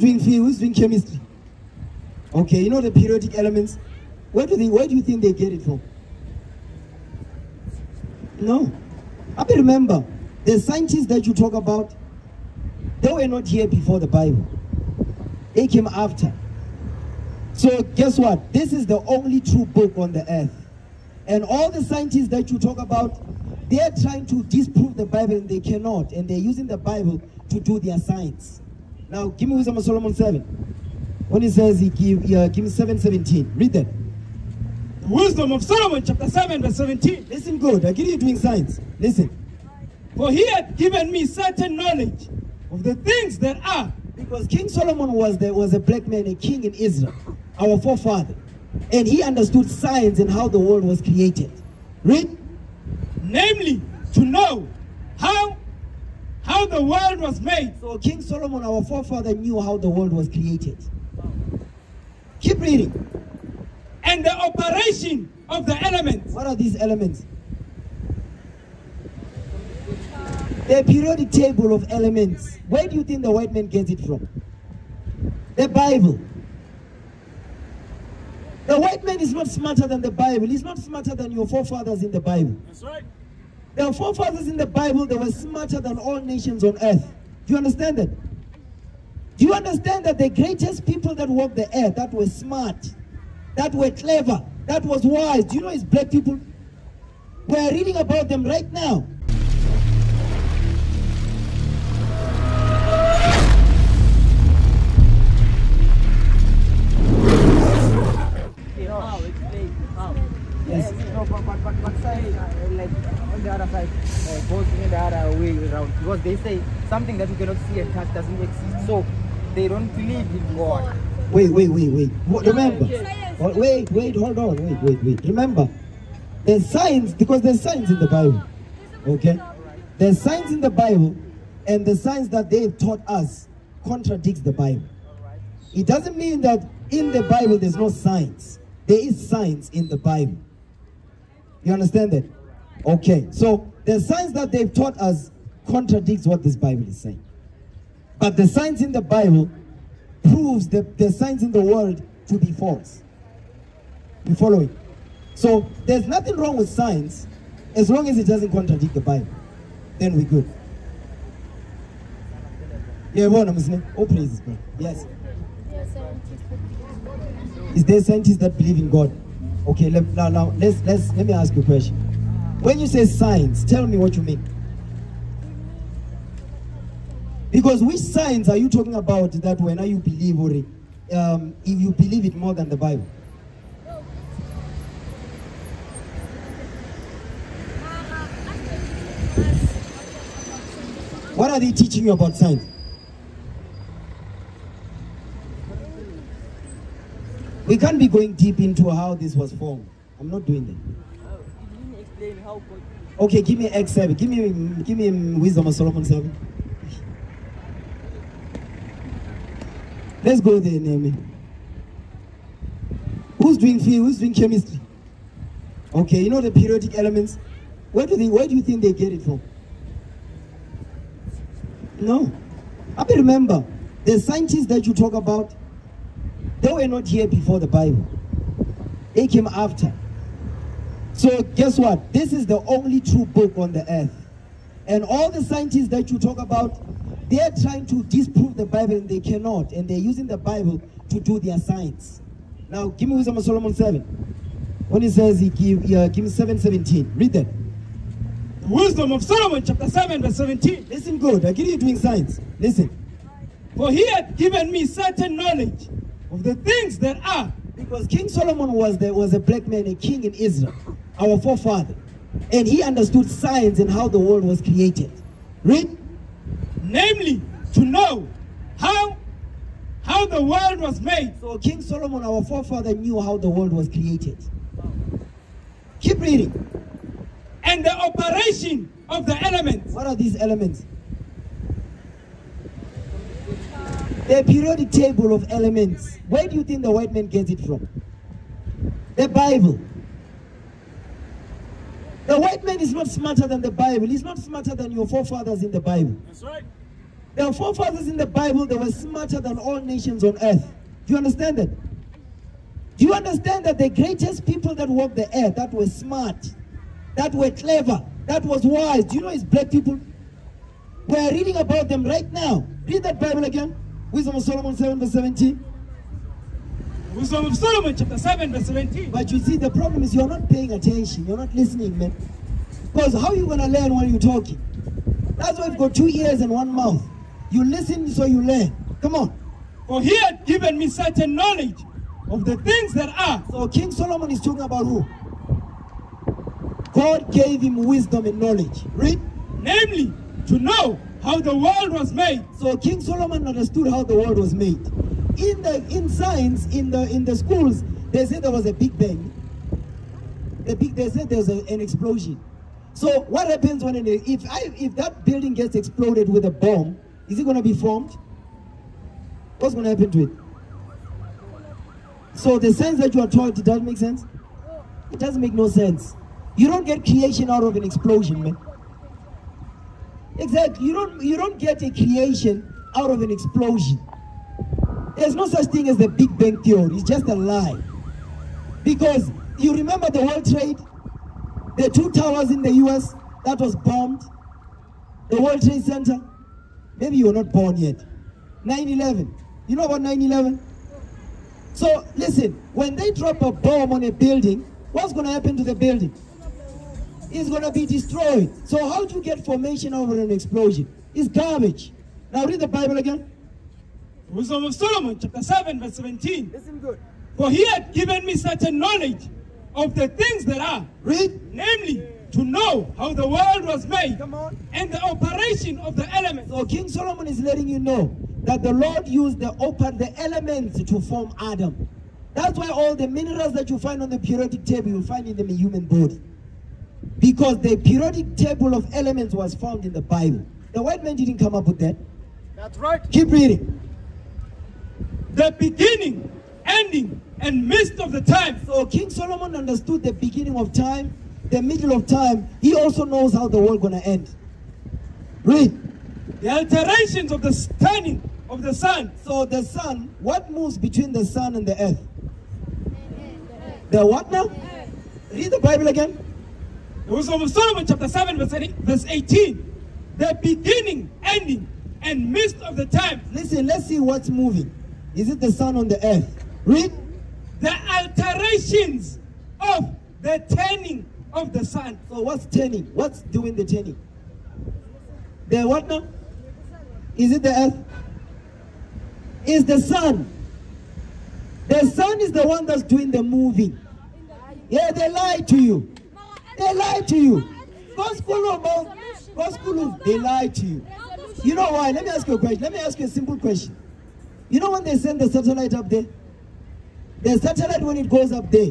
Who's doing chemistry? Okay, you know the periodic elements? Where do you think they get it from? No. I remember, the scientists that you talk about, they were not here before the Bible. They came after. So guess what? This is the only true book on the earth. And all the scientists that you talk about, they are trying to disprove the Bible and they cannot. And they're using the Bible to do their science. Now, give me Wisdom of Solomon 7. When he says, give me 7:17. Read that. The Wisdom of Solomon, chapter 7, verse 17. Listen good. I get you doing science. Listen. For he had given me certain knowledge of the things that are. Because King Solomon was a black man, a king in Israel, our forefather. And he understood science and how the world was created. Read. Namely, to know how the world was made. So King Solomon, our forefather, knew how the world was created. Keep reading. And the operation of the elements. What are these elements? The periodic table of elements. Where do you think the white man gets it from? The Bible. The white man is not smarter than the Bible. He's not smarter than your forefathers in the Bible. That's right. Their forefathers in the Bible, they were smarter than all nations on earth. Do you understand that? Do you understand that the greatest people that walked the earth, that were smart, that were clever, that was wise, do you know it's black people? We are reading about them right now. Yes. No, but say, like, on the other side, goes in the other way around. Because they say something that you cannot see and touch doesn't exist. So they don't believe in God. Wait. Remember. Wait, hold on. Wait. Remember, there's science, because there's science in the Bible. Okay? There's science in the Bible, and the science that they've taught us contradicts the Bible. It doesn't mean that in the Bible there's no science. There is science in the Bible. You understand that? Okay, so the science that they've taught us contradicts what this Bible is saying. But the science in the Bible proves the science in the world to be false. You following? So there's nothing wrong with science as long as it doesn't contradict the Bible. Then we're good. Yeah, everyone, I'm listening. Oh, praise God. Yes. Is there scientists that believe in God? Okay, let me ask you a question. When you say science, tell me what you mean. Because which science are you talking about that when you believe or if you believe it more than the Bible? What are they teaching you about science? We can't be going deep into how this was formed. I'm not doing that. You didn't explain how God... Okay, give me Acts 7. Give me Wisdom of Solomon 7. Let's go there, Naomi. Who's doing chemistry? Okay, you know the periodic elements? Where do you think they get it from? No. I remember, the scientists that you talk about, they were not here before the Bible. They came after. So guess what? This is the only true book on the earth. And all the scientists that you talk about, they are trying to disprove the Bible and they cannot. And they're using the Bible to do their science. Now, give me Wisdom of Solomon 7. When he says, give me 7:17. Read that. The Wisdom of Solomon, chapter 7, verse 17. Listen good. I get you doing science. Listen. For he had given me certain knowledge of the things that are. Because King Solomon was a black man, a king in Israel, our forefather. And he understood science and how the world was created. Read. Namely, to know how the world was made. So King Solomon, our forefather, knew how the world was created. Keep reading. And the operation of the elements. What are these elements? The periodic table of elements. Where do you think the white man gets it from? The Bible. The white man is not smarter than the Bible. He's not smarter than your forefathers in the Bible. That's right. There are forefathers in the Bible that were smarter than all nations on earth. Do you understand that? Do you understand that the greatest people that walked the earth, that were smart, that were clever, that was wise, do you know it's black people? We are reading about them right now. Read that Bible again. Wisdom of Solomon 7 verse 17. Wisdom of Solomon chapter 7 verse 17. But you see, the problem is you're not paying attention. You're not listening, man. Because how are you going to learn when you're talking? That's why you've got 2 ears and 1 mouth. You listen so you learn. Come on. For he had given me certain knowledge of the things that are. So King Solomon is talking about who? God gave him wisdom and knowledge. Read. Namely, to know how the world was made. So King Solomon understood how the world was made. In science, in the schools, they said there was a big bang. They said there was an explosion. So what happens when if that building gets exploded with a bomb? Is it going to be formed? What's going to happen to it? So the sense that you are taught, it doesn't make sense. It doesn't make no sense. You don't get creation out of an explosion, man. Exactly. You don't get a creation out of an explosion. There's no such thing as the Big Bang Theory. It's just a lie. Because you remember the World Trade? The 2 towers in the US that was bombed, the World Trade Center. Maybe you were not born yet. 9/11. You know about 9/11? So listen, when they drop a bomb on a building, what's going to happen to the building? It's going to be destroyed. So how do you get formation over an explosion? It's garbage. Now read the Bible again. Wisdom of Solomon, chapter 7, verse 17. Listen good. For he had given me certain knowledge of the things that are. Read. Namely, to know how the world was made. Come on. And the operation of the elements. So King Solomon is letting you know that the Lord used the elements to form Adam. That's why all the minerals that you find on the periodic table, you'll find in the human body. Because the periodic table of elements was found in the Bible. The white man didn't come up with that. That's right. Keep reading. The beginning, ending, and midst of the time. So King Solomon understood the beginning of time, the middle of time. He also knows how the world gonna end. Read. The alterations of the turning of the sun. So the sun, what moves between the sun and the earth? The what now? Read the Bible again. It was over Solomon chapter 7 verse 18. The beginning, ending, and midst of the time. Listen, let's see what's moving. Is it the sun on the earth? Read. The alterations of the turning of the sun. So what's turning? What's doing the turning? The what now? Is it the earth? Is the sun. The sun is the one that's doing the moving. Yeah, they lied to you. They lied to you. They lied to you. You know why? Let me ask you a question. Let me ask you a simple question. You know when they send the satellite up there? The satellite, when it goes up there,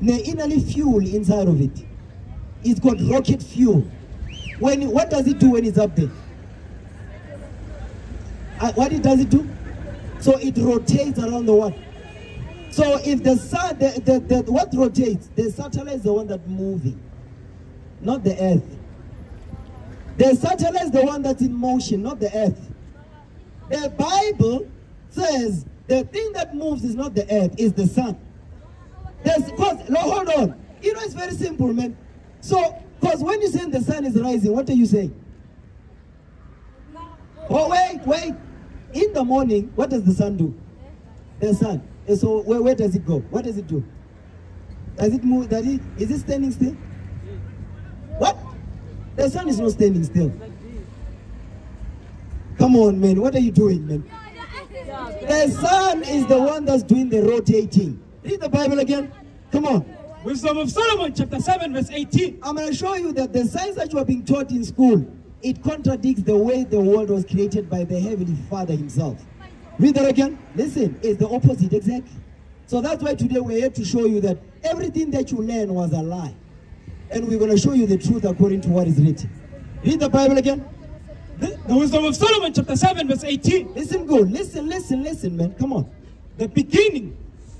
the inner fuel inside of it. It's got rocket fuel. What does it do when it's up there? Does it do? So it rotates around the world. So if the sun, what rotates? The satellite is the one that's moving, not the earth. The satellite is the one that's in motion, not the earth. The Bible says the thing that moves is not the earth, it's the sun. Hold on. You know, it's very simple, man. So, because when you're saying the sun is rising, what are you saying? Oh, wait. In the morning, what does the sun do? The sun. And so, where does it go? What does it do? Does it move? Is it standing still? What? The sun is not standing still. Come on, man. What are you doing, man? The sun is the one that's doing the rotating. Read the Bible again. Come on. Wisdom of Solomon, chapter 7, verse 18. I'm going to show you that the science that you are being taught in school, it contradicts the way the world was created by the Heavenly Father himself. Read that again. Listen, it's the opposite, exactly. So that's why today we're here to show you that everything that you learned was a lie. And we're going to show you the truth according to what is written. Read the Bible again. The Wisdom of Solomon, chapter 7, verse 18. Listen good. Listen, man. Come on. The beginning,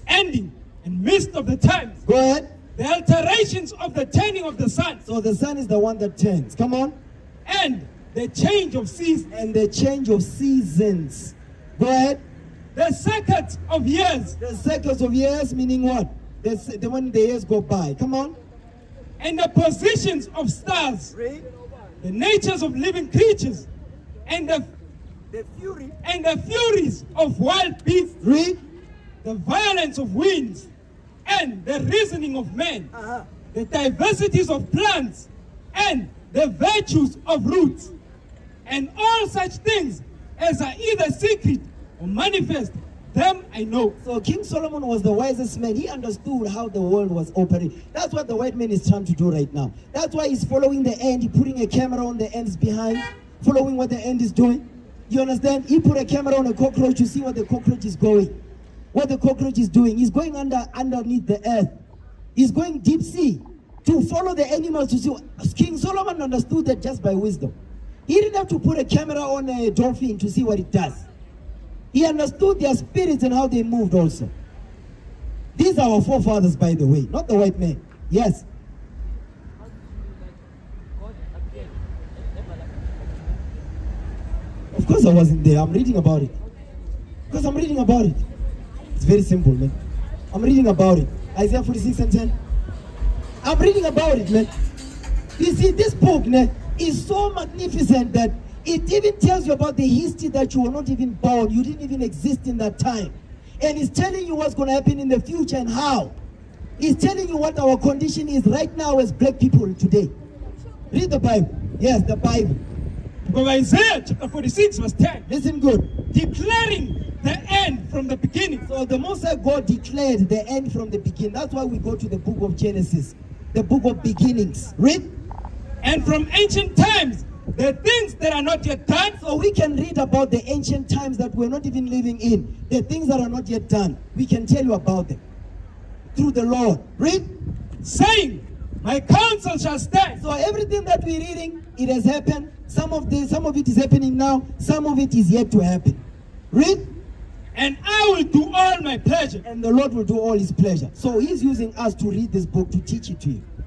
ending, and midst of the times. Go ahead. The alterations of the turning of the sun. So the sun is the one that turns. Come on. And the change of seasons, and the change of seasons. Go ahead. The circuit of years. The circuit of years, meaning what? The when the years go by. Come on. And the positions of stars. Three. The natures of living creatures. And the furies of wild beasts. Three. The violence of winds. And the reasoning of men. Uh-huh. The diversities of plants. And the virtues of roots. And all such things as are either secret or manifest, them I know. So King Solomon was the wisest man. He understood how the world was operating. That's what the white man is trying to do right now. That's why he's following the end. He's putting a camera on the ends behind, following what the end is doing. You understand? He put a camera on a cockroach to see where the cockroach is going, what the cockroach is doing. He's going underneath the earth. He's going deep sea to follow the animals to see. King Solomon understood that just by wisdom. He didn't have to put a camera on a dolphin to see what it does. He understood their spirits and how they moved also. These are our forefathers, by the way, not the white man. Yes. Of course I wasn't there. I'm reading about it. Because I'm reading about it. It's very simple, man. I'm reading about it. Isaiah 46 and 10. I'm reading about it, man. You see, this book, man, is so magnificent that it even tells you about the history that you were not even born. You didn't even exist in that time. And it's telling you what's going to happen in the future and how. It's telling you what our condition is right now as black people today. Read the Bible. Yes, the Bible. Because Isaiah chapter 46 verse 10. Listen good. Declaring the end from the beginning. So the Most High God declared the end from the beginning. That's why we go to the book of Genesis. The book of beginnings. Read. And from ancient times, the things that are not yet done. So we can read about the ancient times that we're not even living in. The things that are not yet done. We can tell you about them. Through the Lord. Read. Saying, my counsel shall stand. So everything that we're reading, it has happened. Some of it is happening now. Some of it is yet to happen. Read. And I will do all my pleasure. And the Lord will do all his pleasure. So he's using us to read this book to teach it to you.